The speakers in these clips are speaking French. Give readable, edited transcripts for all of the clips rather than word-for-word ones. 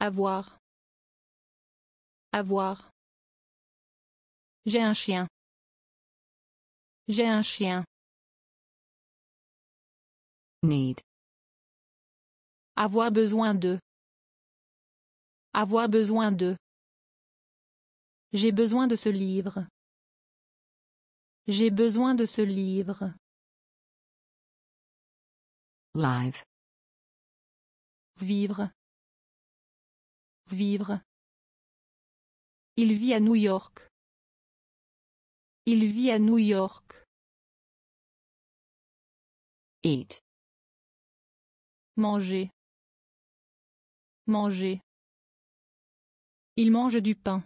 Avoir. Avoir. J'ai un chien. J'ai un chien. Need. Avoir besoin de. Avoir besoin de. J'ai besoin de ce livre. J'ai besoin de ce livre. Live. Vivre. Vivre. Il vit à New York. Il vit à New York. Eat. Manger. Manger. Il mange du pain.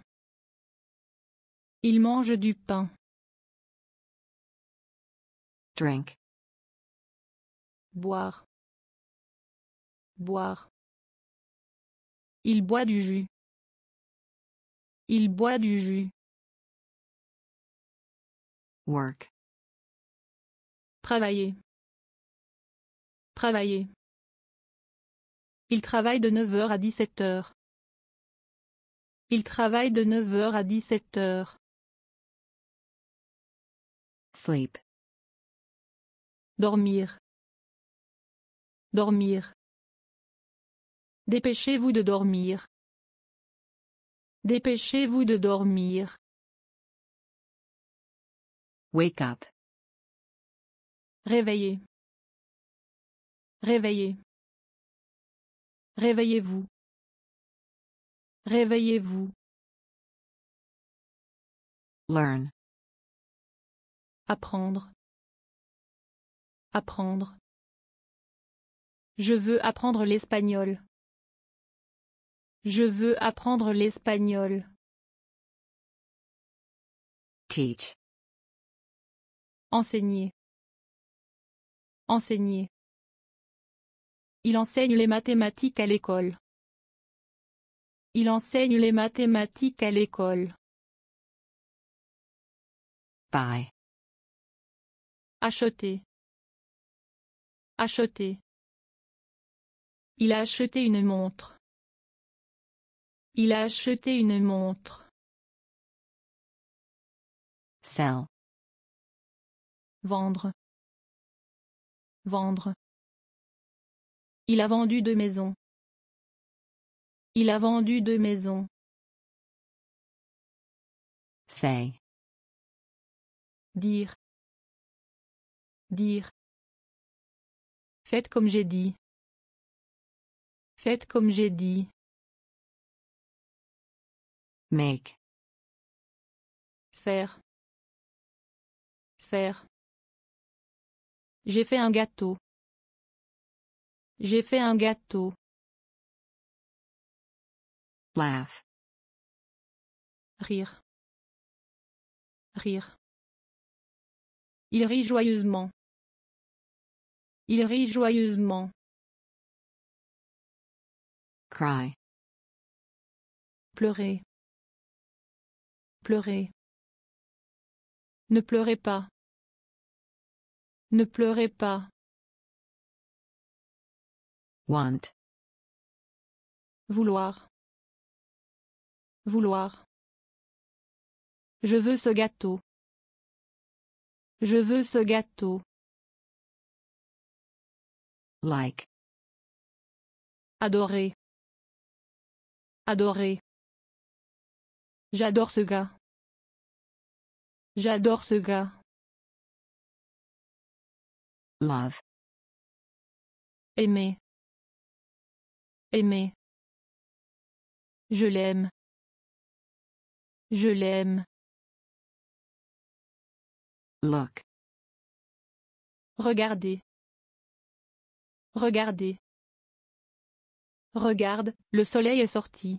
Il mange du pain. Drink. Boire. Boire. Il boit du jus. Il boit du jus. Work. Travailler. Travailler. Il travaille de 9h à 17h. Il travaille de 9h à 17h. Sleep. Dormir. Dormir. Dépêchez-vous de dormir. Dépêchez-vous de dormir. Wake up. Réveillez. Réveillez. Réveillez-vous. Réveillez-vous. Learn. Apprendre. Apprendre. Je veux apprendre l'espagnol. Je veux apprendre l'espagnol. Teach. Enseigner. Enseigner. Il enseigne les mathématiques à l'école. Il enseigne les mathématiques à l'école. Buy. Acheter. Acheter. Il a acheté une montre. Il a acheté une montre. Sell. Vendre. Vendre. Il a vendu 2 maisons. Il a vendu 2 maisons. Say. Dire. Dire. Faites comme j'ai dit. Faites comme j'ai dit. Make. Faire. Faire. J'ai fait un gâteau. J'ai fait un gâteau. Laugh. Rire. Rire. Il rit joyeusement. Il rit joyeusement. Cry. Pleurer. Pleurer. Ne pleurez pas. Ne pleurez pas. Want. Vouloir. Vouloir. Je veux ce gâteau. Je veux ce gâteau. Like. Adorer. Adorer. J'adore ce gars. J'adore ce gars. Love. Aimer. Aimer. Je l'aime. Je l'aime. Look. Regardez. Regardez. Regarde, le soleil est sorti.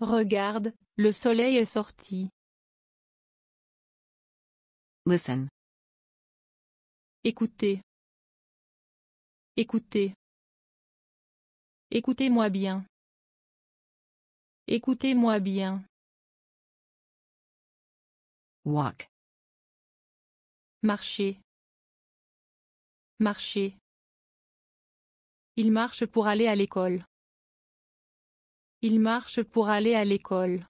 Regarde, le soleil est sorti. Listen. Écoutez. Écoutez. Écoutez-moi bien. Écoutez-moi bien. Walk. Marcher. Marcher. Il marche pour aller à l'école. Il marche pour aller à l'école.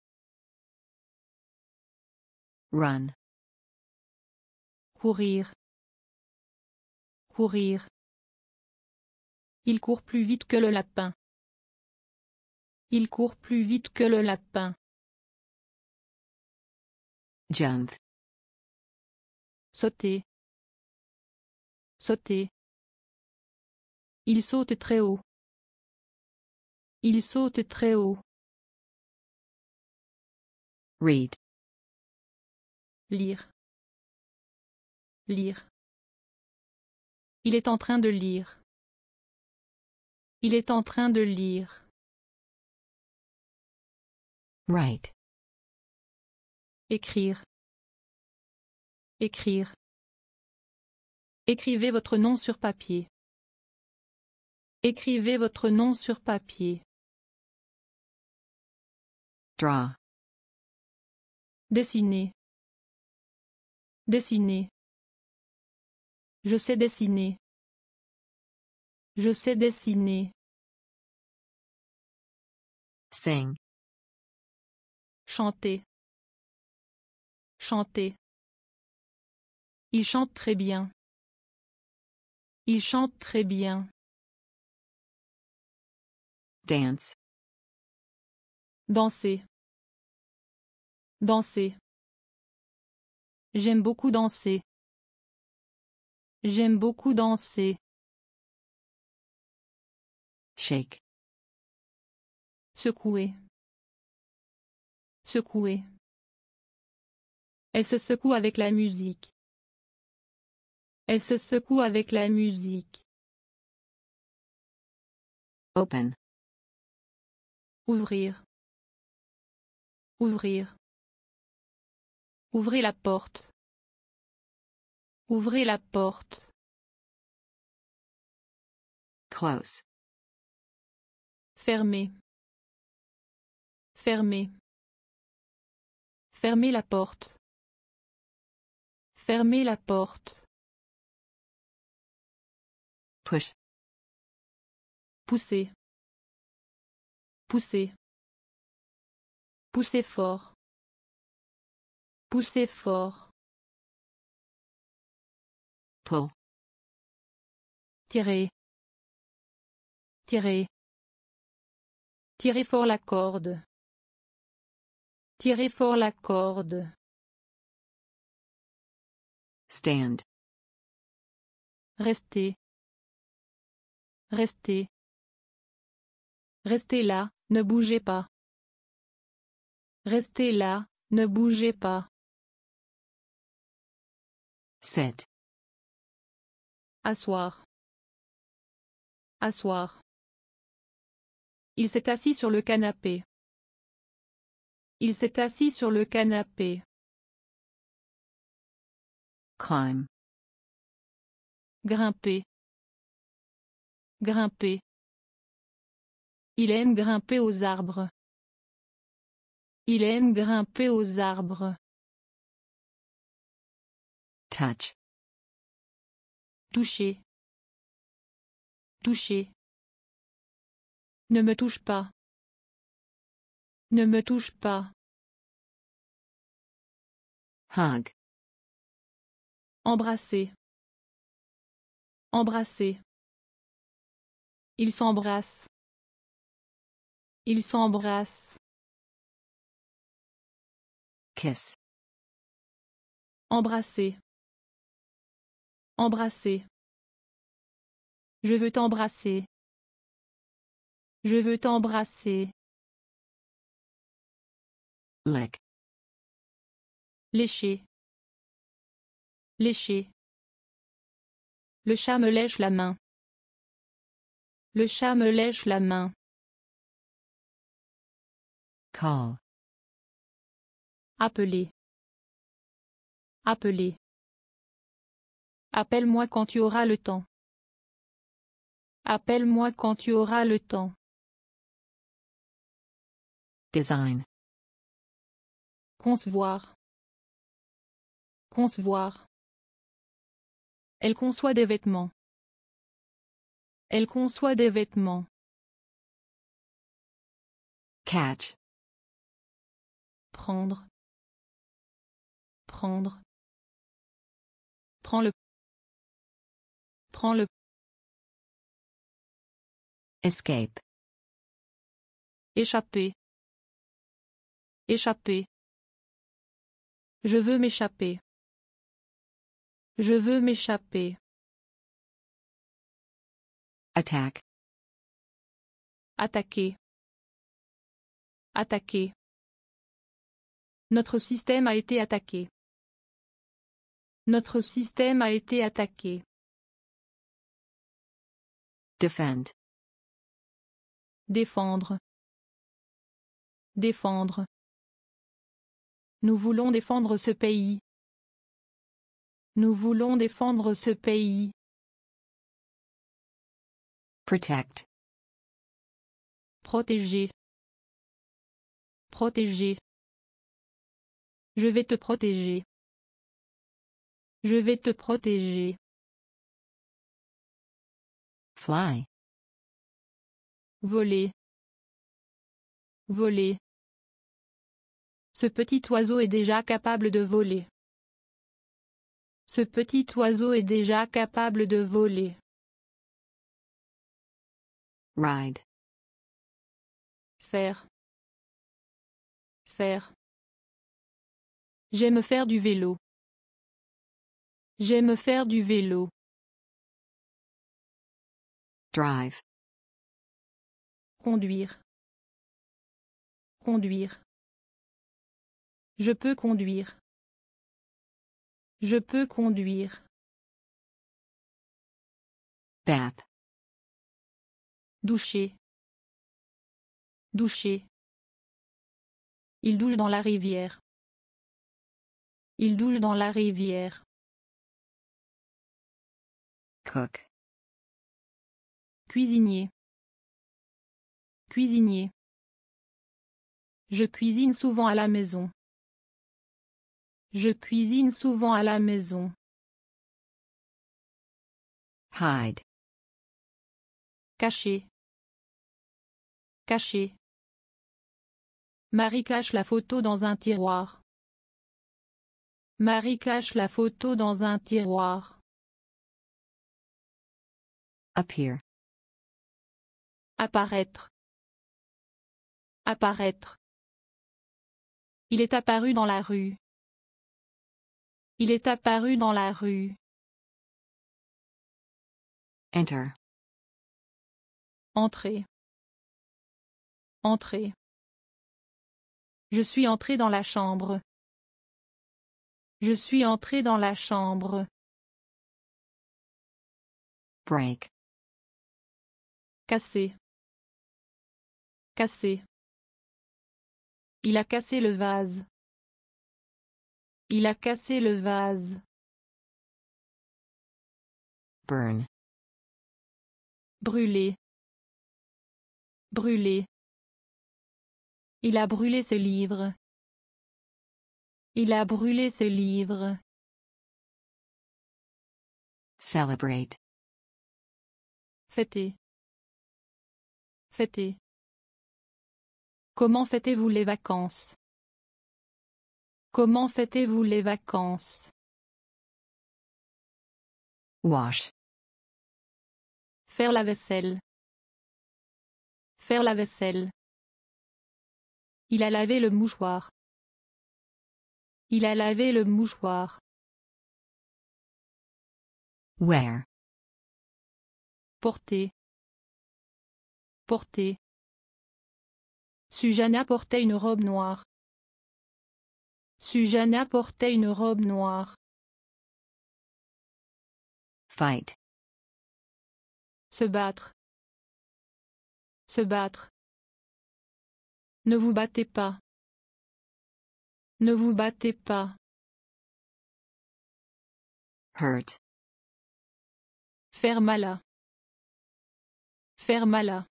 Run. Courir. Courir. Il court plus vite que le lapin. Il court plus vite que le lapin. Jump. Sauter. Sauter. Il saute très haut. Il saute très haut. Read. Lire. Lire. Il est en train de lire. Il est en train de lire. Write. Écrire. Écrire. Écrivez votre nom sur papier. Écrivez votre nom sur papier. Draw. Dessiner. Dessiner. Je sais dessiner. Je sais dessiner. Sing. Chanter. Chanter. Il chante très bien. Il chante très bien. Dance. Danser. Danser. J'aime beaucoup danser. J'aime beaucoup danser. Shake. Secouer. Secouer. Elle se secoue avec la musique. Elle se secoue avec la musique. Open. Ouvrir. Ouvrir. Ouvrez la porte. Ouvrez la porte. Close. Fermez. Fermez. Fermez la porte. Fermez la porte. Push. Poussez. Poussez. Poussez fort. Poussez fort. Pull. Tirer. Tirer. Tirez fort la corde. Tirez fort la corde. Stand. Restez. Restez. Restez là, ne bougez pas. Restez là, ne bougez pas. Set. Asseoir. Asseoir. Il s'est assis sur le canapé. Il s'est assis sur le canapé. Climb. Grimper. Grimper. Il aime grimper aux arbres. Il aime grimper aux arbres. Touch. Toucher. Toucher. Ne me touche pas. Ne me touche pas. Hug. Embrasser. Embrasser. Il s'embrasse. Il s'embrasse. Kiss. Embrasser. Embrasser. Je veux t'embrasser. Je veux t'embrasser. Lick. Lécher. Lécher. Le chat me lèche la main. Le chat me lèche la main. Call. Appeler. Appeler. Appelle-moi quand tu auras le temps. Appelle-moi quand tu auras le temps. Design. Concevoir. Concevoir. Elle conçoit des vêtements. Elle conçoit des vêtements. Catch. Prendre. Prendre. Prends-le. Prends-le. Escape. Échapper. Échapper. Je veux m'échapper. Je veux m'échapper. Attack. Attaquer. Attaquer. Notre système a été attaqué. Notre système a été attaqué. Defend. Défendre. Défendre. Nous voulons défendre ce pays. Nous voulons défendre ce pays. Protect. Protéger. Protéger. Je vais te protéger. Je vais te protéger. Fly. Voler. Voler. Ce petit oiseau est déjà capable de voler. Ce petit oiseau est déjà capable de voler. Ride. Faire. Faire. J'aime faire du vélo. J'aime faire du vélo. Drive. Conduire. Conduire. Je peux conduire. Je peux conduire. Bath. Doucher. Doucher. Il douche dans la rivière. Il douche dans la rivière. Cook. Cuisinier. Cuisinier. Je cuisine souvent à la maison. Je cuisine souvent à la maison. Hide. Cacher. Cacher. Marie cache la photo dans un tiroir. Marie cache la photo dans un tiroir. Appear. Apparaître. Apparaître. Il est apparu dans la rue. Il est apparu dans la rue. Enter. Entrer. Entrer. Je suis entré dans la chambre. Je suis entré dans la chambre. Break. Casser. Casser. Il a cassé le vase. Il a cassé le vase. Burn. Brûler. Brûler. Il a brûlé ses livres. Il a brûlé ses livres. Celebrate. Fêter. Fêter. Comment fêtez-vous les vacances? Comment fêtez-vous les vacances? Wash. Faire la vaisselle. Faire la vaisselle. Il a lavé le mouchoir. Il a lavé le mouchoir. Wear. Porter. Porter. Sujana portait une robe noire. Sujana portait une robe noire. Fight. Se battre. Se battre. Ne vous battez pas. Ne vous battez pas. Hurt. Faire mal à. Faire mal à.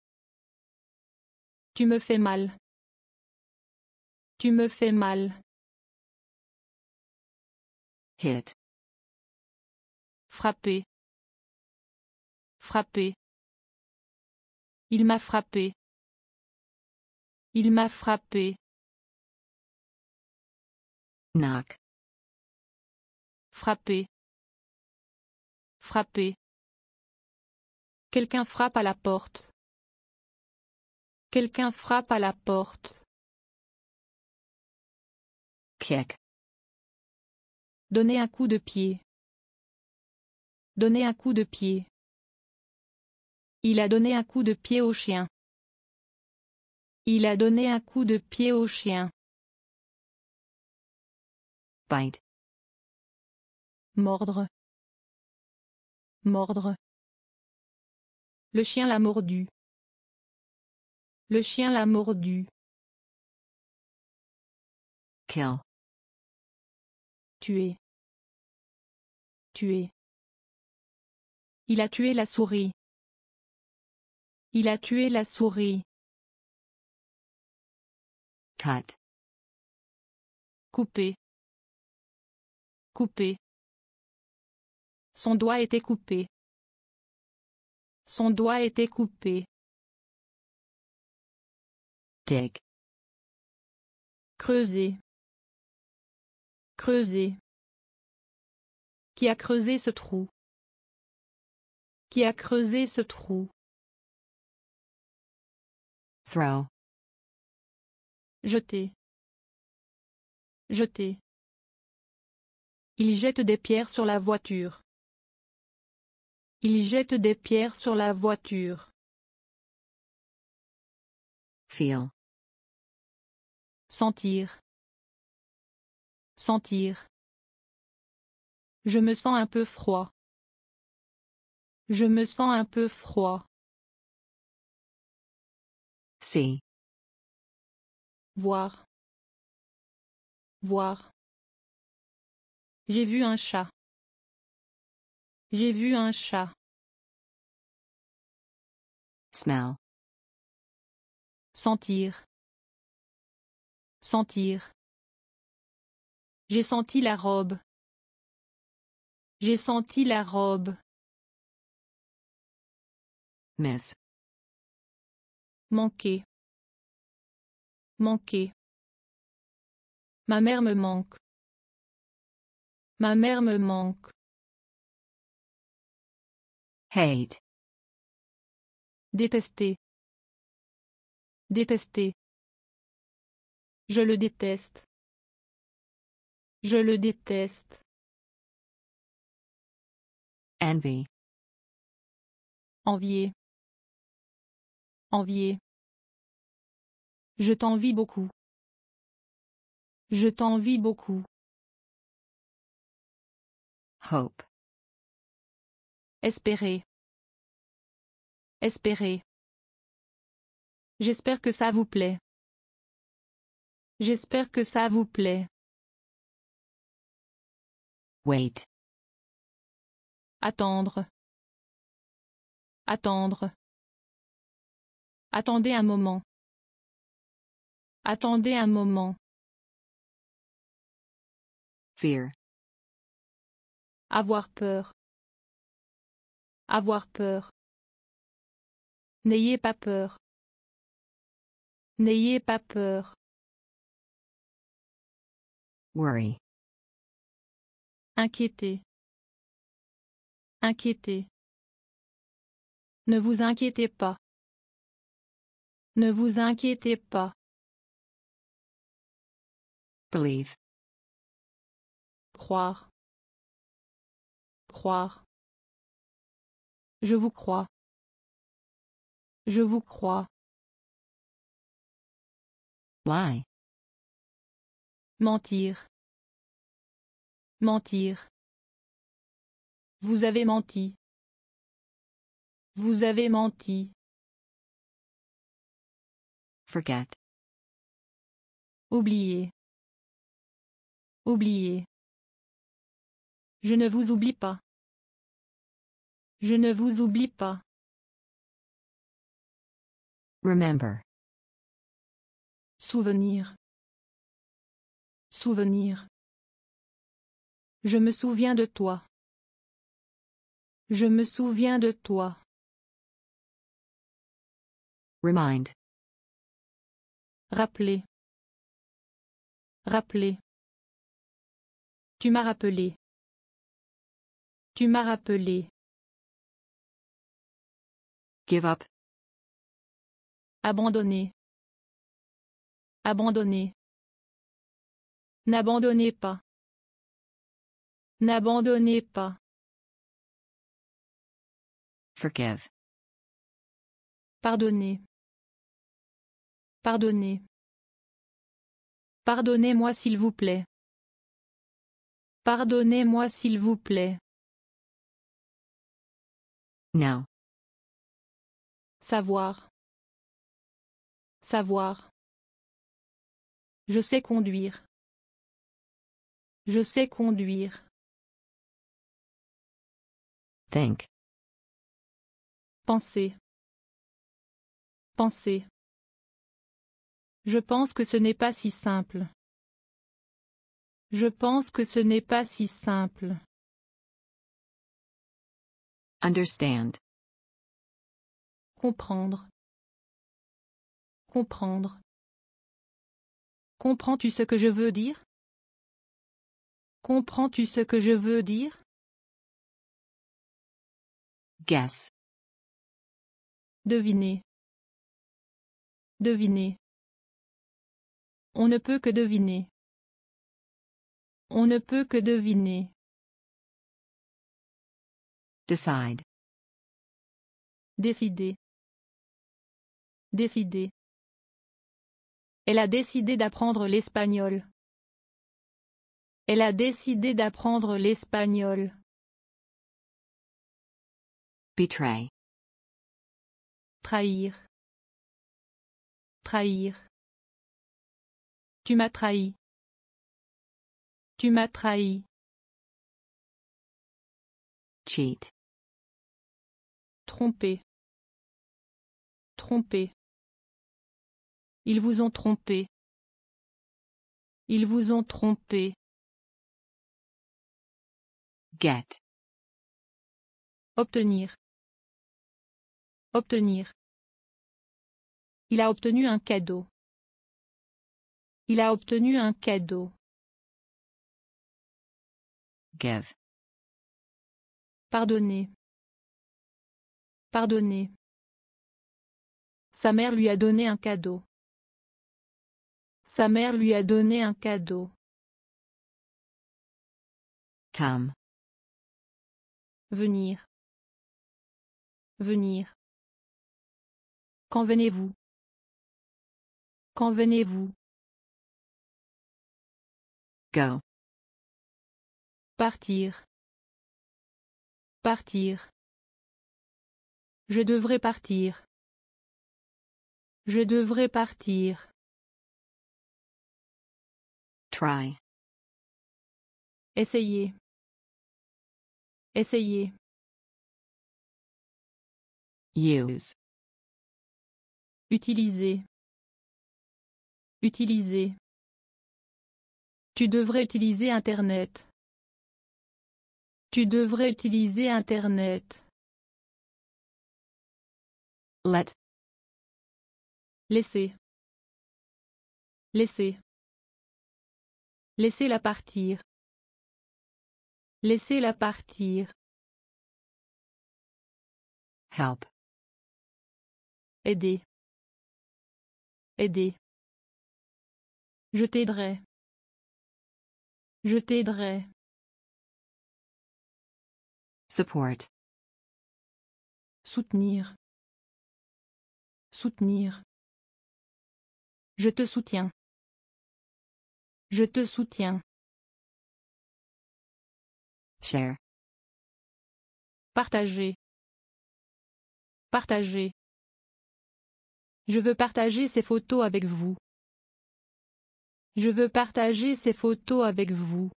Tu me fais mal. Tu me fais mal. Hit. Frapper. Frapper. Il m'a frappé. Il m'a frappé. Knock. Frappé. Frappé. Quelqu'un frappe à la porte. Quelqu'un frappe à la porte. Kick. Donner un coup de pied. Donner un coup de pied. Il a donné un coup de pied au chien. Il a donné un coup de pied au chien. Bite. Mordre. Mordre. Le chien l'a mordu. Le chien l'a mordu. Kill. Tuer. Tuer. Il a tué la souris. Il a tué la souris. Cut. Couper. Couper. Son doigt était coupé. Son doigt était coupé. Dig. Creuser. Creuser. Qui a creusé ce trou? Qui a creusé ce trou? Throw. Jeter. Jeter. Il jette des pierres sur la voiture. Il jette des pierres sur la voiture. Feel. Sentir. Sentir. Je me sens un peu froid. Je me sens un peu froid. See. Voir. Voir. J'ai vu un chat. J'ai vu un chat. Smell. Sentir. Sentir. J'ai senti la robe. J'ai senti la robe. Miss. Manquer. Manquer. Ma mère me manque. Ma mère me manque. Hate. Détester. Détester. Je le déteste. Je le déteste. Envy. Envier. Envier. Je t'envie beaucoup. Je t'envie beaucoup. Hope. Espérer. Espérer. J'espère que ça vous plaît. J'espère que ça vous plaît. Wait. Attendre. Attendre. Attendez un moment. Attendez un moment. Fear. Avoir peur. Avoir peur. N'ayez pas peur. N'ayez pas peur. Worry. Inquiéter. Inquiéter. Ne vous inquiétez pas. Ne vous inquiétez pas. Believe. Croire. Croire. Je vous crois. Je vous crois. Lie. Mentir. Mentir. Vous avez menti. Vous avez menti. Forget. Oublier. Oublier. Je ne vous oublie pas. Je ne vous oublie pas. Remember. Souvenir. Souvenir. Je me souviens de toi. Je me souviens de toi. Remind. Rappeler. Rappeler. Tu m'as rappelé. Tu m'as rappelé. Give up. Abandonner. Abandonner. N'abandonnez pas. N'abandonnez pas. Forgive. Pardonnez. Pardonnez. Pardonnez-moi s'il vous plaît. Pardonnez-moi s'il vous plaît. Now. Savoir. Savoir. Je sais conduire. Je sais conduire. Think. Penser. Penser. Je pense que ce n'est pas si simple. Je pense que ce n'est pas si simple. Understand. Comprendre. Comprendre. Comprends-tu ce que je veux dire? Comprends-tu ce que je veux dire? Guess. Deviner. Deviner. On ne peut que deviner. On ne peut que deviner. Decide. Décider. Décider. Elle a décidé d'apprendre l'espagnol. Elle a décidé d'apprendre l'espagnol. Betray. Trahir. Trahir. Tu m'as trahi. Tu m'as trahi. Cheat. Tromper. Tromper. Ils vous ont trompé. Ils vous ont trompé. Get. Obtenir. Obtenir. Il a obtenu un cadeau. Il a obtenu un cadeau. Give. Pardonner. Pardonner. Sa mère lui a donné un cadeau. Sa mère lui a donné un cadeau. Come. Venir. Venir. Quand venez-vous? Quand venez-vous? Go. Partir. Partir. Je devrais partir. Je devrais partir. Try. Essayez. Essayez. Use. Utiliser. Utiliser. Tu devrais utiliser Internet. Tu devrais utiliser Internet. Let. Laissez. Laissez. Laissez-la partir. Laissez-la partir. Help. Aider. Aider. Je t'aiderai. Je t'aiderai. Support. Soutenir. Soutenir. Je te soutiens. Je te soutiens. Share. Partager. Partager. Je veux partager ces photos avec vous. Je veux partager ces photos avec vous.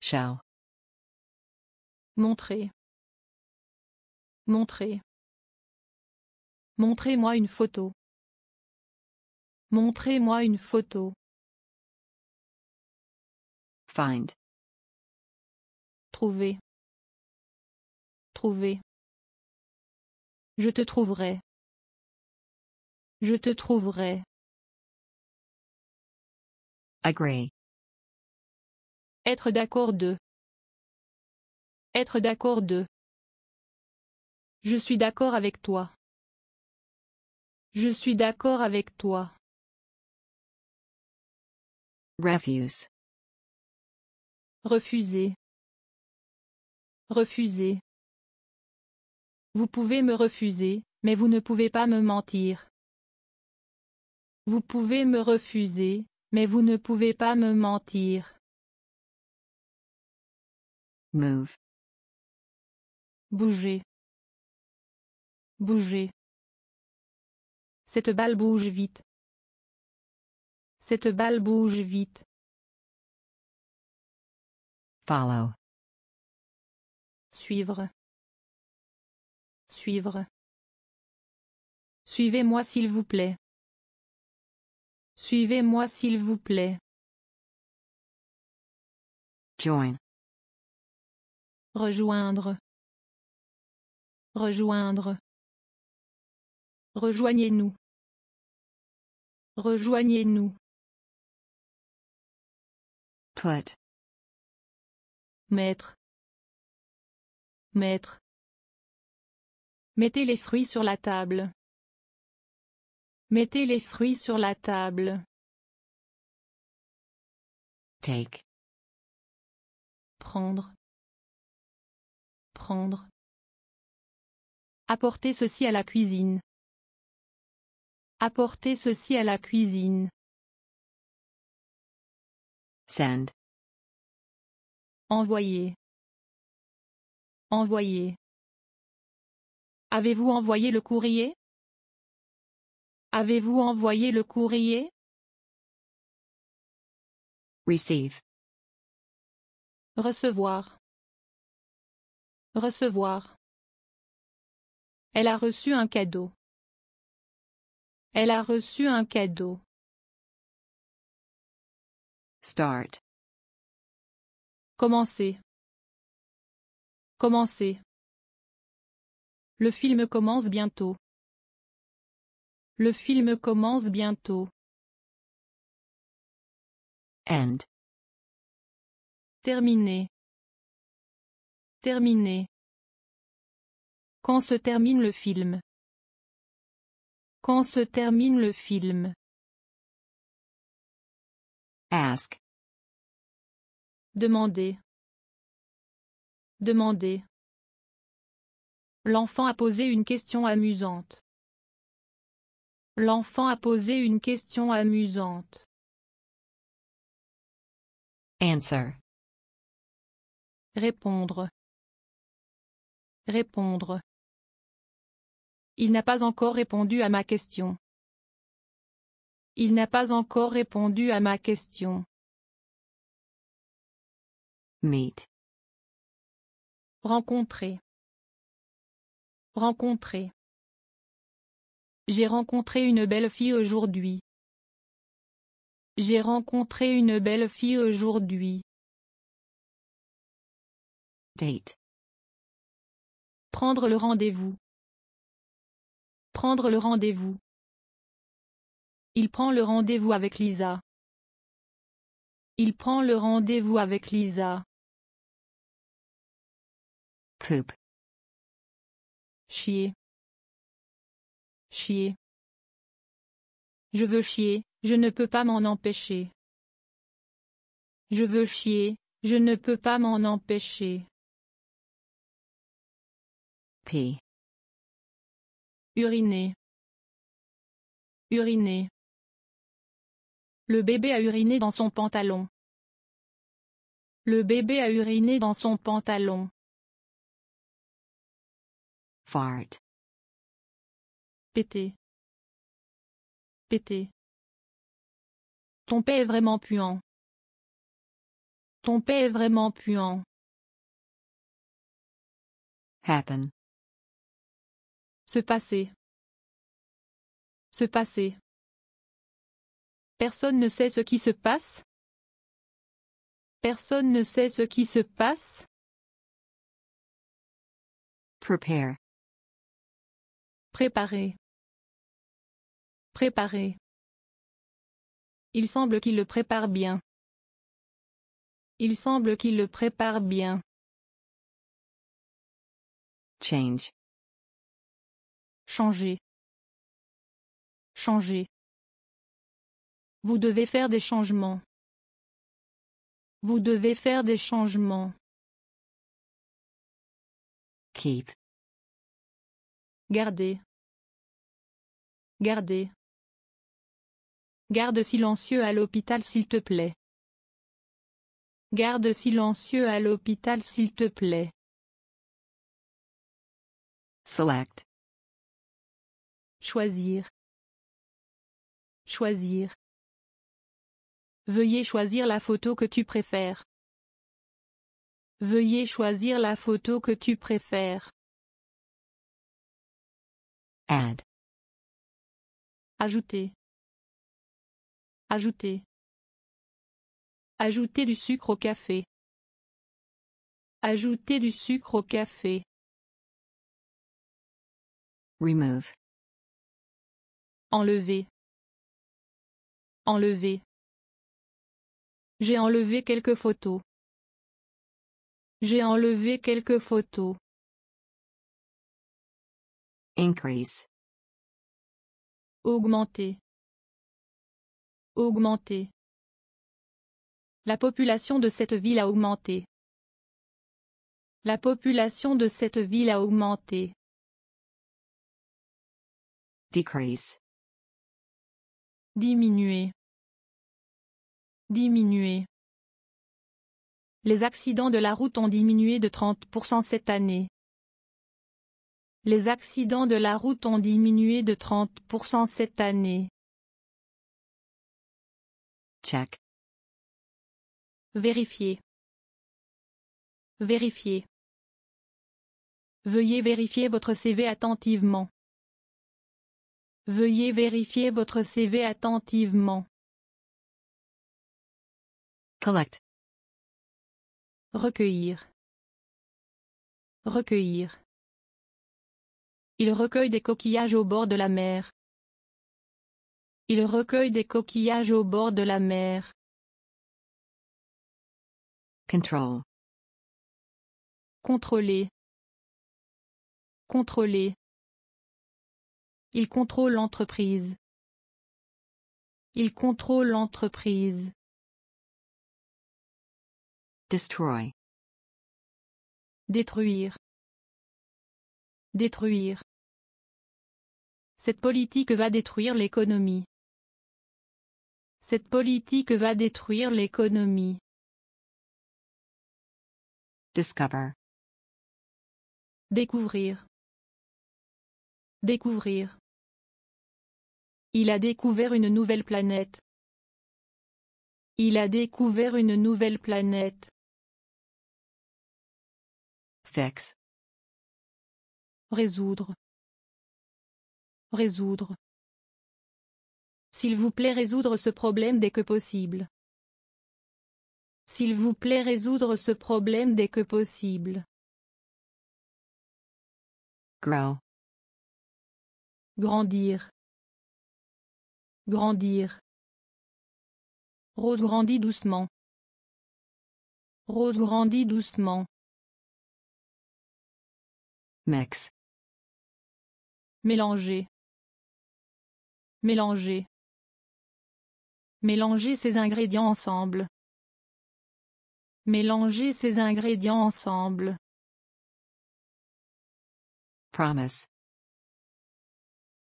Show. Montrer. Montrer. Montrez-moi une photo. Montrez-moi une photo. Find. Trouver. Trouver. Je te trouverai. Je te trouverai. Agree. Être d'accord de. Être d'accord de. Je suis d'accord avec toi. Je suis d'accord avec toi. Refuse. Refuser. Refuser. Vous pouvez me refuser, mais vous ne pouvez pas me mentir. Vous pouvez me refuser, mais vous ne pouvez pas me mentir. Move. Bouger. Bouger. Cette balle bouge vite. Cette balle bouge vite. Follow. Suivre. Suivre. Suivez-moi s'il vous plaît. Suivez-moi s'il vous plaît. Join. Rejoindre. Rejoindre. Rejoignez-nous. Rejoignez-nous. Put. Mettre. Mettre. Mettez les fruits sur la table. Mettez les fruits sur la table. Take. Prendre. Prendre. Apportez ceci à la cuisine. Apportez ceci à la cuisine. Send. Envoyer. Envoyer. Avez-vous envoyé le courrier? Avez-vous envoyé le courrier? Receive. Recevoir. Recevoir. Elle a reçu un cadeau. Elle a reçu un cadeau. Start. Commencer. Commencer. Le film commence bientôt. Le film commence bientôt. End. Terminé. Terminé. Quand se termine le film? Quand se termine le film? Ask. Demander. Demander. L'enfant a posé une question amusante. L'enfant a posé une question amusante. Answer. Répondre. Répondre. Il n'a pas encore répondu à ma question. Il n'a pas encore répondu à ma question. Meet. Rencontrer. Rencontrer. J'ai rencontré une belle fille aujourd'hui. J'ai rencontré une belle fille aujourd'hui. Date. Prendre le rendez-vous. Prendre le rendez-vous. Il prend le rendez-vous avec Lisa. Il prend le rendez-vous avec Lisa. Poop. Chier. Chier. Je veux chier, je ne peux pas m'en empêcher. Je veux chier, je ne peux pas m'en empêcher. P. Uriner. Uriner. Le bébé a uriné dans son pantalon. Le bébé a uriné dans son pantalon. Fart. Péter. Péter. Ton paix est vraiment puant. Ton paix est vraiment puant. Happen. Se passer. Se passer. Personne ne sait ce qui se passe. Personne ne sait ce qui se passe. Prepare. Préparer. Préparer. Il semble qu'il le prépare bien. Il semble qu'il le prépare bien. Change. Changer. Changer. Vous devez faire des changements. Vous devez faire des changements. Keep. Garder. Garder. Garde silencieux à l'hôpital s'il te plaît. Garde silencieux à l'hôpital s'il te plaît. Select. Choisir. Choisir. Veuillez choisir la photo que tu préfères. Veuillez choisir la photo que tu préfères. Add. Ajouter. Ajouter. Ajouter du sucre au café. Ajouter du sucre au café. Remove. Enlever. Enlever. J'ai enlevé quelques photos. J'ai enlevé quelques photos. Increase. Augmenter. Augmenter. La population de cette ville a augmenté. La population de cette ville a augmenté. Decrease. Diminuer. Diminuer. Les accidents de la route ont diminué de 30% cette année. Les accidents de la route ont diminué de 30% cette année. Check. Vérifier. Vérifier. Veuillez vérifier votre CV attentivement. Veuillez vérifier votre CV attentivement. Collect. Recueillir. Recueillir. Il recueille des coquillages au bord de la mer. Il recueille des coquillages au bord de la mer. Control. Contrôler. Contrôler. Il contrôle l'entreprise. Il contrôle l'entreprise. Destroy. Détruire. Détruire. Cette politique va détruire l'économie. Cette politique va détruire l'économie. Discover. Découvrir. Découvrir. Il a découvert une nouvelle planète. Il a découvert une nouvelle planète. Fix. Résoudre. Résoudre. S'il vous plaît, résoudre ce problème dès que possible. S'il vous plaît, résoudre ce problème dès que possible. Grow. Grandir. Grandir. Rose grandit doucement. Rose grandit doucement. Mix. Mélanger. Mélanger. Mélanger ces ingrédients ensemble. Mélanger ces ingrédients ensemble. Promise.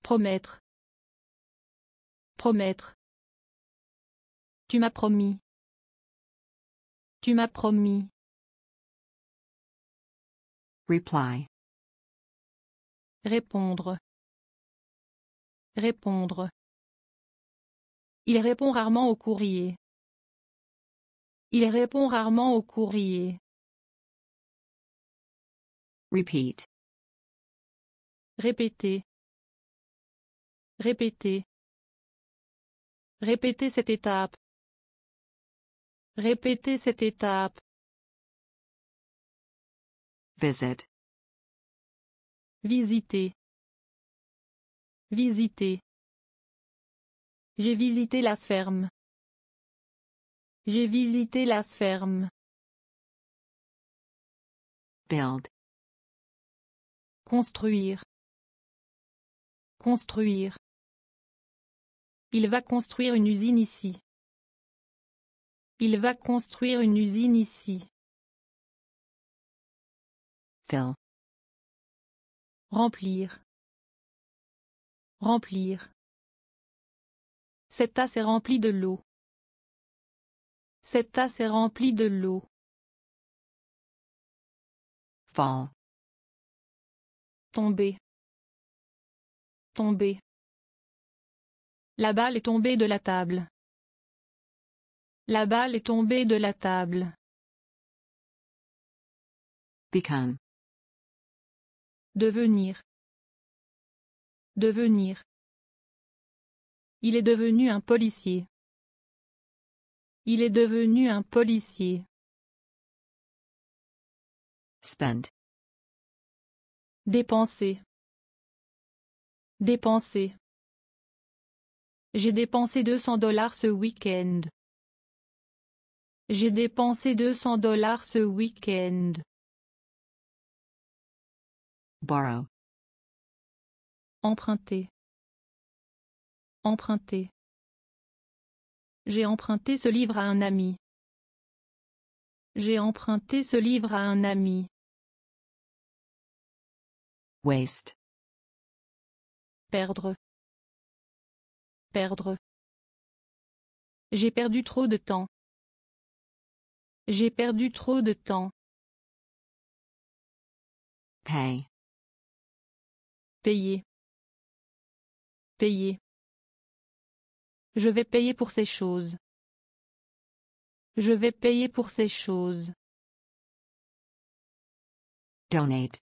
Promettre. Promettre. Tu m'as promis. Tu m'as promis. Reply. Répondre. Répondre. Il répond rarement au courrier. Il répond rarement au courrier. Repeat. Répéter. Répéter. Répéter cette étape. Répéter cette étape. Visit. Visiter. Visiter. J'ai visité la ferme. J'ai visité la ferme. Build. Construire. Construire. Il va construire une usine ici. Il va construire une usine ici. Fill. Remplir. Remplir. Cette tasse est remplie de l'eau. Cette tasse est remplie de l'eau. Fall. Tomber. Tomber. La balle est tombée de la table. La balle est tombée de la table. Become. Devenir. Devenir. Il est devenu un policier. Il est devenu un policier. Spend. Dépenser. Dépenser. J'ai dépensé $200 ce week-end. J'ai dépensé $200 ce week-end. Borrow. Emprunter. Emprunter. J'ai emprunté ce livre à un ami. J'ai emprunté ce livre à un ami. Waste. Perdre. Perdre. J'ai perdu trop de temps. J'ai perdu trop de temps. Pay. Payer. Payer. Je vais payer pour ces choses. Je vais payer pour ces choses. Donate.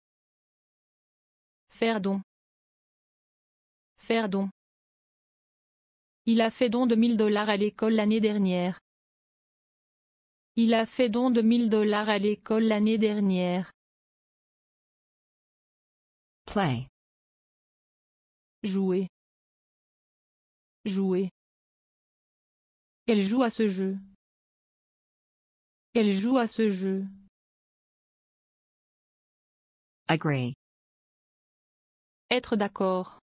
Faire don. Faire don. Il a fait don de $1000 à l'école l'année dernière. Il a fait don de $1000 à l'école l'année dernière. Play. Jouer. Jouer. Elle joue à ce jeu. Elle joue à ce jeu. Agree. Être d'accord.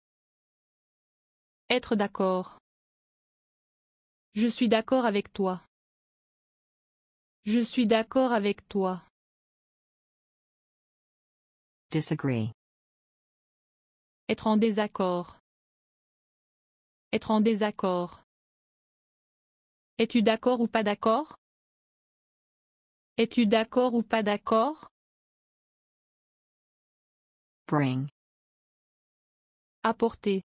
Être d'accord. Je suis d'accord avec toi. Je suis d'accord avec toi. Disagree. Être en désaccord. Être en désaccord. Es-tu d'accord ou pas d'accord? Es-tu d'accord ou pas d'accord? Bring. Apporter.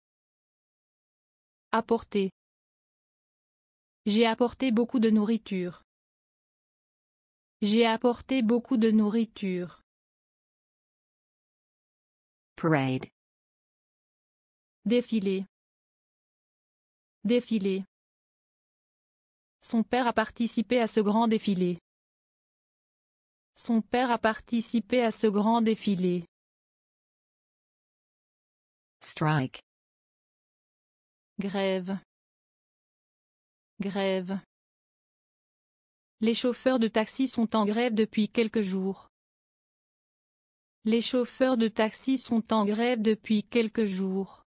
Apporter. J'ai apporté beaucoup de nourriture. J'ai apporté beaucoup de nourriture. Parade. Défilé. Défilé. Son père a participé à ce grand défilé. Son père a participé à ce grand défilé. Strike. Grève. Grève. Les chauffeurs de taxi sont en grève depuis quelques jours. Les chauffeurs de taxi sont en grève depuis quelques jours.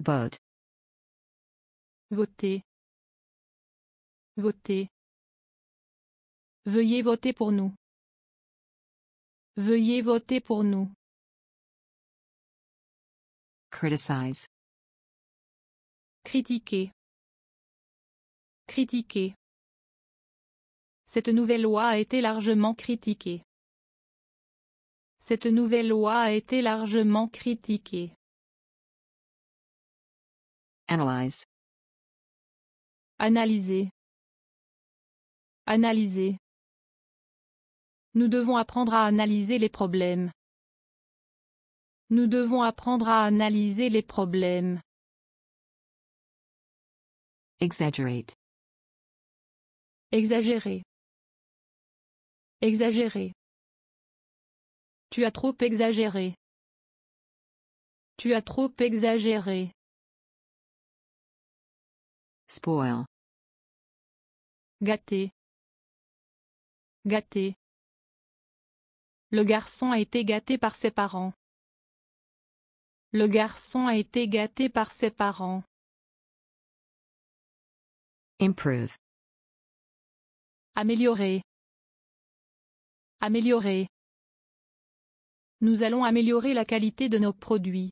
Vote. Voter. Voter. Veuillez voter pour nous. Veuillez voter pour nous. Criticize. Critiquer. Critiquer. Cette nouvelle loi a été largement critiquée. Cette nouvelle loi a été largement critiquée. Analyse. Analyser. Analyser. Nous devons apprendre à analyser les problèmes. Nous devons apprendre à analyser les problèmes. Exaggerate. Exagérer. Exagérer. Tu as trop exagéré. Tu as trop exagéré. Spoil. Gâté. Gâté. Le garçon a été gâté par ses parents. Le garçon a été gâté par ses parents. Improve. Améliorer. Améliorer. Nous allons améliorer la qualité de nos produits.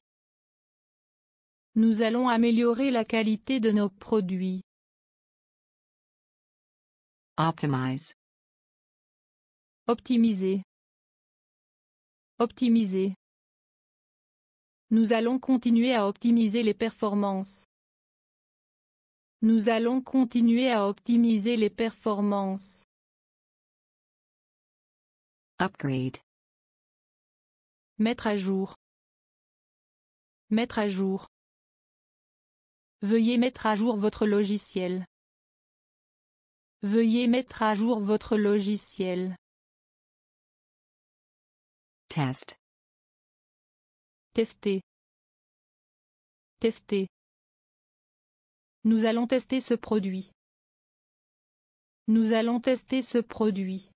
Nous allons améliorer la qualité de nos produits. Optimize. Optimiser. Optimiser. Nous allons continuer à optimiser les performances. Nous allons continuer à optimiser les performances. Upgrade. Mettre à jour. Mettre à jour. Veuillez mettre à jour votre logiciel. Veuillez mettre à jour votre logiciel. Test. Tester. Tester. Nous allons tester ce produit. Nous allons tester ce produit.